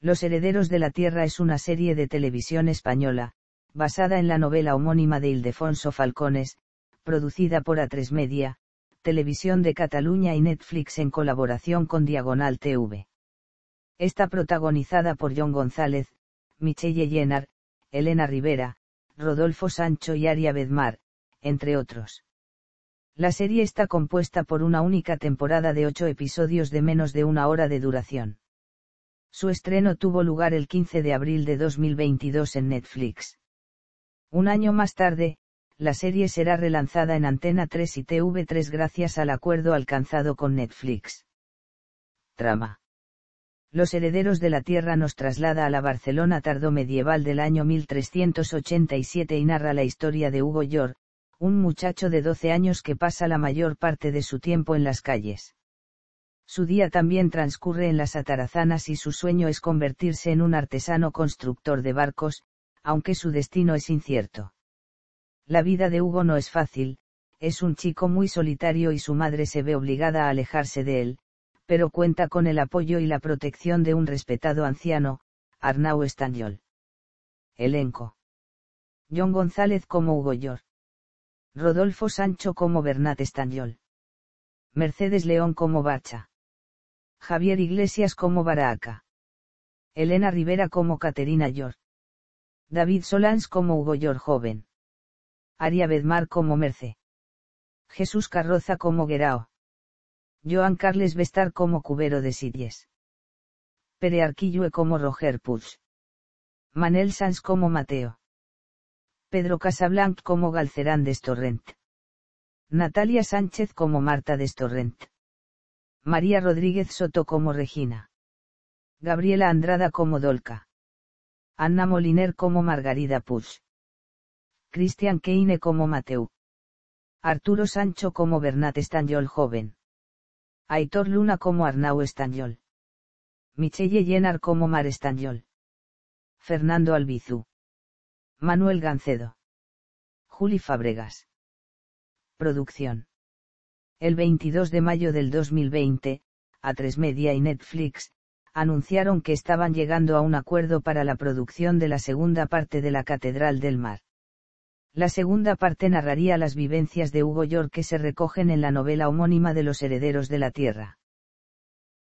Los Herederos de la Tierra es una serie de televisión española, basada en la novela homónima de Ildefonso Falcones, producida por Atresmedia, Televisión de Cataluña y Netflix en colaboración con Diagonal TV. Está protagonizada por Jon González, Michelle Jenner, Elena Rivera, Rodolfo Sancho y Ariadna Bedmar, entre otros. La serie está compuesta por una única temporada de 8 episodios de menos de una hora de duración. Su estreno tuvo lugar el 15 de abril de 2022 en Netflix. Un año más tarde, la serie será relanzada en Antena 3 y TV3 gracias al acuerdo alcanzado con Netflix. Trama. Los Herederos de la Tierra nos traslada a la Barcelona tardomedieval del año 1387 y narra la historia de Hugo Llor, un muchacho de 12 años que pasa la mayor parte de su tiempo en las calles. Su día también transcurre en las atarazanas y su sueño es convertirse en un artesano constructor de barcos, aunque su destino es incierto. La vida de Hugo no es fácil, es un chico muy solitario y su madre se ve obligada a alejarse de él, pero cuenta con el apoyo y la protección de un respetado anciano, Arnau Estanyol. Elenco. Jon González como Hugo Llor. Rodolfo Sancho como Bernat Estanyol. Mercedes León como Barcha. Javier Iglesias como Baraaca. Elena Rivera como Caterina Llor. David Solans como Hugo Llor joven. Ariadna Bedmar como Merce. Jesús Carroza como Gerao. Joan Carles Bestar como Cubero de Sidies. Pere Arquillue como Roger Puz. Manel Sanz como Mateo. Pedro Casablanc como Galcerán Destorrent. Natalia Sánchez como Marta Destorrent. María Rodríguez Soto como Regina. Gabriela Andrada como Dolca. Anna Moliner como Margarida Puig. Cristian Keine como Mateu. Arturo Sancho como Bernat Estanyol joven. Aitor Luna como Arnau Estanyol. Michelle Jenner como Mar Estanyol. Fernando Albizu. Manuel Gancedo. Juli Fábregas. Producción. El 22 de mayo del 2020, Atresmedia y Netflix anunciaron que estaban llegando a un acuerdo para la producción de la segunda parte de La Catedral del Mar. La segunda parte narraría las vivencias de Hugo Llor que se recogen en la novela homónima de Los Herederos de la Tierra.